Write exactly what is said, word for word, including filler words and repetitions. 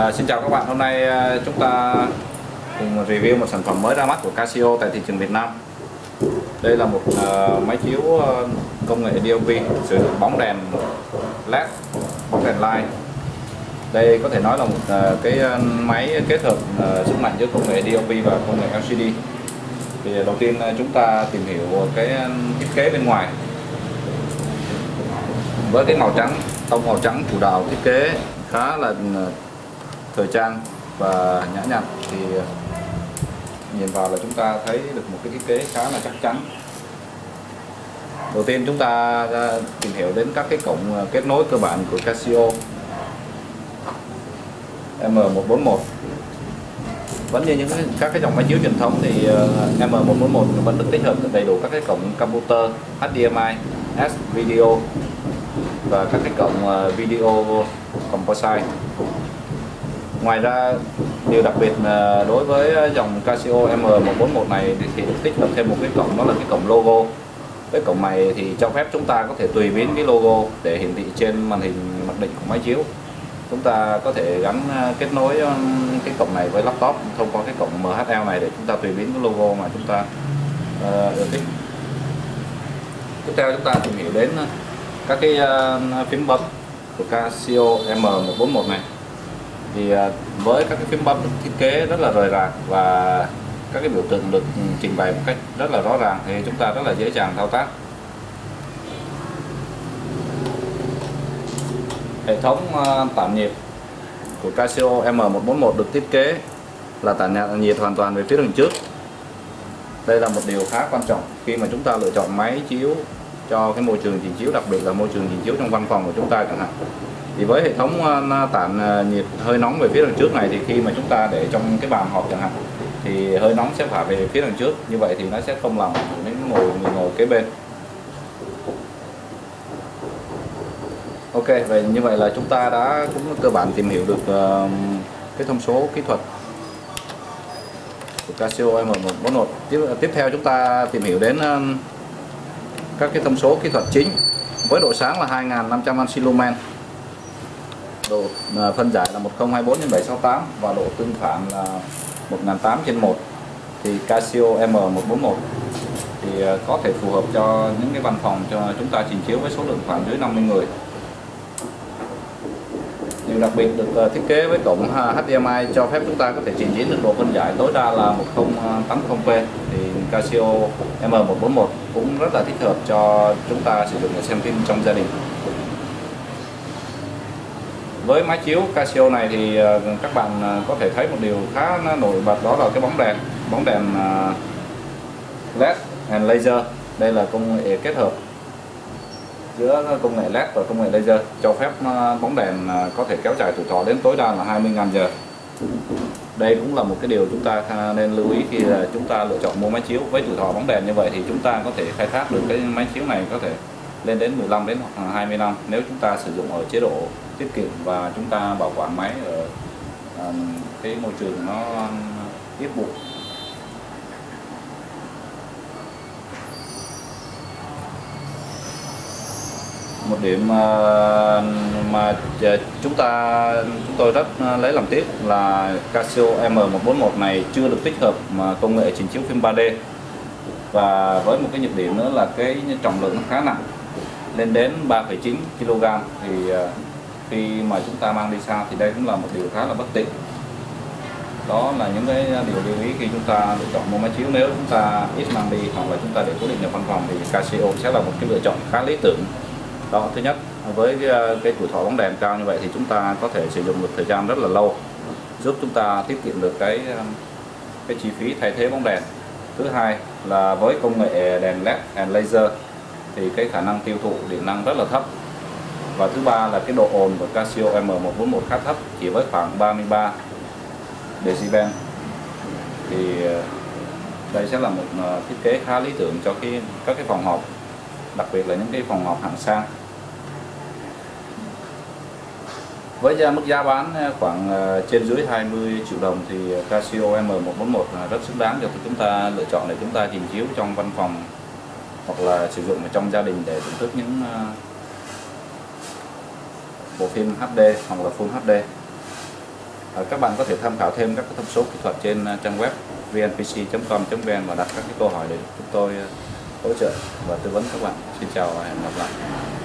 À, xin chào các bạn, hôm nay chúng ta cùng review một sản phẩm mới ra mắt của Casio tại thị trường Việt Nam. Đây là một uh, máy chiếu uh, công nghệ đê lờ pê sử dụng bóng đèn led, bóng đèn light. Đây có thể nói là một uh, cái máy kết hợp uh, sức mạnh giữa công nghệ đê lờ pê và công nghệ lờ xê đê. Thì đầu tiên uh, chúng ta tìm hiểu cái thiết kế bên ngoài. Với cái màu trắng, tông màu trắng chủ đạo thiết kế khá là thời trang và nhã nhặn, thì nhìn vào là chúng ta thấy được một cái thiết kế khá là chắc chắn. Đầu tiên chúng ta tìm hiểu đến các cái cổng kết nối cơ bản của Casio M một bốn một. Vẫn như những các cái dòng máy chiếu truyền thống thì M một bốn một vẫn được tích hợp đầy đủ các cái cổng computer, hát đê em i, S-Video và các cái cổng video composite. Ngoài ra, điều đặc biệt đối với dòng Casio M một bốn một này thì được tích hợp thêm một cái cổng, đó là cái cổng logo. Cái cổng này thì cho phép chúng ta có thể tùy biến cái logo để hiển thị trên màn hình mặc định của máy chiếu. Chúng ta có thể gắn kết nối cái cổng này với laptop thông qua cái cổng em hát lờ này để chúng ta tùy biến cái logo mà chúng ta uh, ưa thích. Tiếp theo chúng ta tìm hiểu đến các cái phím bấm của Casio M một bốn một này. Thì với các cái phím bấm thiết kế rất là rời rạc và các cái biểu tượng được trình bày một cách rất là rõ ràng thì chúng ta rất là dễ dàng thao tác. Hệ thống tản nhiệt của Casio M một bốn một được thiết kế là tản nhiệt hoàn toàn về phía đường trước. Đây là một điều khá quan trọng khi mà chúng ta lựa chọn máy chiếu cho cái môi trường trình chiếu, đặc biệt là môi trường trình chiếu trong văn phòng của chúng ta chẳng hạn. Thì với hệ thống tản nhiệt hơi nóng về phía đằng trước này thì khi mà chúng ta để trong cái bàn họp chẳng hạn thì hơi nóng sẽ phả về phía đằng trước, như vậy thì nó sẽ không làm ảnh hưởng đến ngồi người ngồi kế bên. Ok, vậy như vậy là chúng ta đã cũng cơ bản tìm hiểu được cái thông số kỹ thuật của Casio M một bốn một. Tiếp theo chúng ta tìm hiểu đến các cái thông số kỹ thuật chính. Với độ sáng là hai nghìn năm trăm ANSI lumens, độ phân giải là một không hai bốn trên bảy sáu tám và độ tương phản là một nghìn tám trăm trên một, thì Casio M một bốn một thì có thể phù hợp cho những cái văn phòng cho chúng ta trình chiếu với số lượng khoảng dưới năm mươi người. Điều đặc biệt được thiết kế với cổng hát đê em i cho phép chúng ta có thể trình diễn được độ phân giải tối đa là một không tám mươi p, thì Casio M một bốn một cũng rất là thích hợp cho chúng ta sử dụng để xem phim trong gia đình. Với máy chiếu Casio này thì các bạn có thể thấy một điều khá nổi bật, đó là cái bóng đèn, bóng đèn led and laser. Đây là công nghệ kết hợp giữa công nghệ led và công nghệ laser, cho phép bóng đèn có thể kéo dài tuổi thọ đến tối đa là hai mươi nghìn giờ. Đây cũng là một cái điều chúng ta nên lưu ý khi chúng ta lựa chọn mua máy chiếu với tuổi thọ bóng đèn như vậy, thì chúng ta có thể khai thác được cái máy chiếu này có thể lên đến mười lăm đến hai mươi năm nếu chúng ta sử dụng ở chế độ tiết kiệm và chúng ta bảo quản máy ở cái môi trường nó ít bụi. Một điểm mà, mà chúng ta chúng tôi rất lấy làm tiếc là Casio M một bốn một này chưa được tích hợp mà công nghệ trình chiếu phim ba D, và với một cái nhược điểm nữa là cái trọng lượng khá nặng, lên đến ba phẩy chín ki lô gam, thì khi mà chúng ta mang đi xa thì đây cũng là một điều khá là bất tiện. Đó là những cái điều lưu ý khi chúng ta lựa chọn mua máy chiếu. Nếu chúng ta ít mang đi hoặc là chúng ta để cố định ở văn phòng thì Casio sẽ là một cái lựa chọn khá lý tưởng. Đó, thứ nhất, với cái, cái tuổi thọ bóng đèn cao như vậy thì chúng ta có thể sử dụng được thời gian rất là lâu, giúp chúng ta tiết kiệm được cái cái chi phí thay thế bóng đèn. Thứ hai là với công nghệ đèn led and laser thì cái khả năng tiêu thụ điện năng rất là thấp. Và thứ ba là cái độ ồn của Casio M một bốn một khá thấp, chỉ với khoảng ba mươi ba decibel, thì đây sẽ là một thiết kế khá lý tưởng cho cái, các cái phòng họp, đặc biệt là những cái phòng họp hạng sang. Với mức giá bán khoảng trên dưới hai mươi triệu đồng thì Casio M một bốn một rất xứng đáng cho chúng ta lựa chọn để chúng ta trình chiếu trong văn phòng hoặc là sử dụng ở trong gia đình để thưởng thức những bộ phim hát đê hoặc là Full hát đê. Các bạn có thể tham khảo thêm các thông số kỹ thuật trên trang web v n p c chấm com chấm v n và đặt các cái câu hỏi để chúng tôi hỗ trợ và tư vấn các bạn. Xin chào và hẹn gặp lại.